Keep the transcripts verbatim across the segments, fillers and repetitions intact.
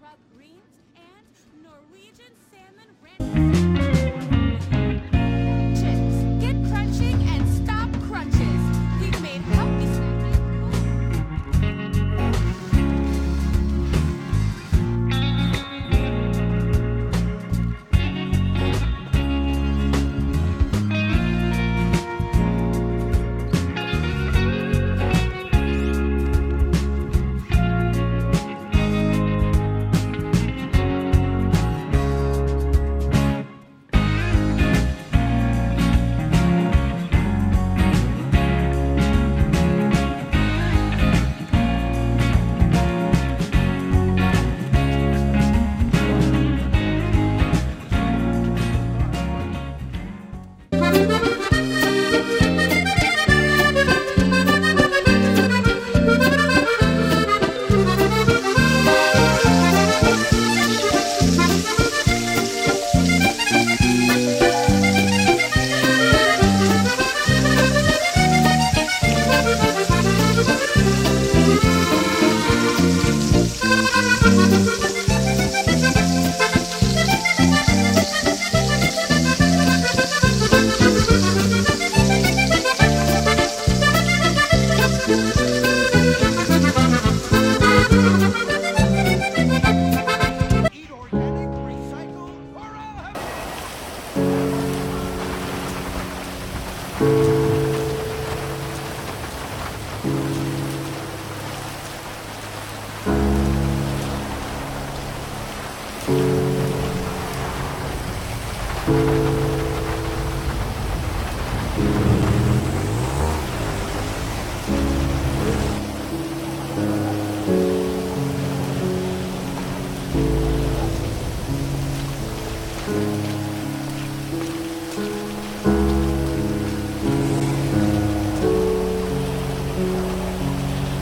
grub greens, and Norwegian salmon ranch. Chips. Get crunching and stop crunches. We've made healthy snacks.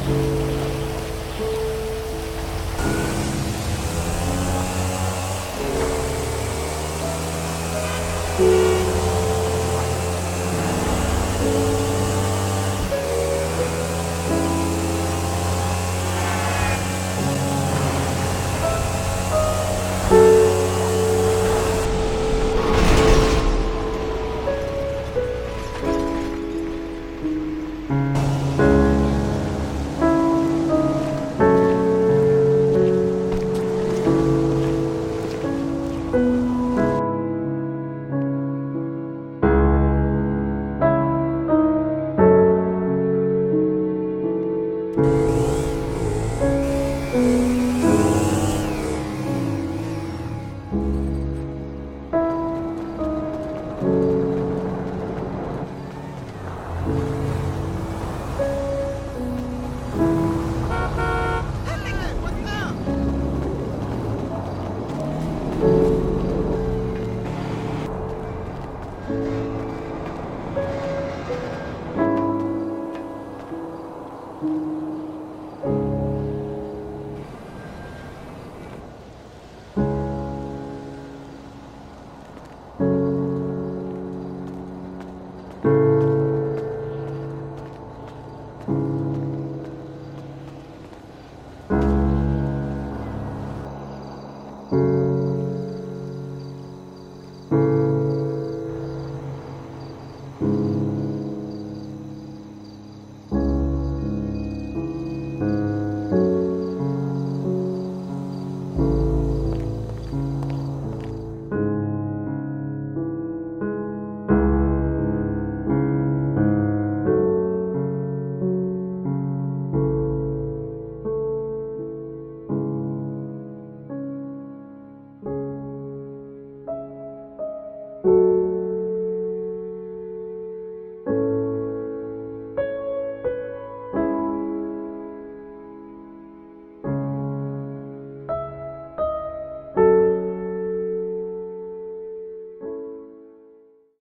Thank you.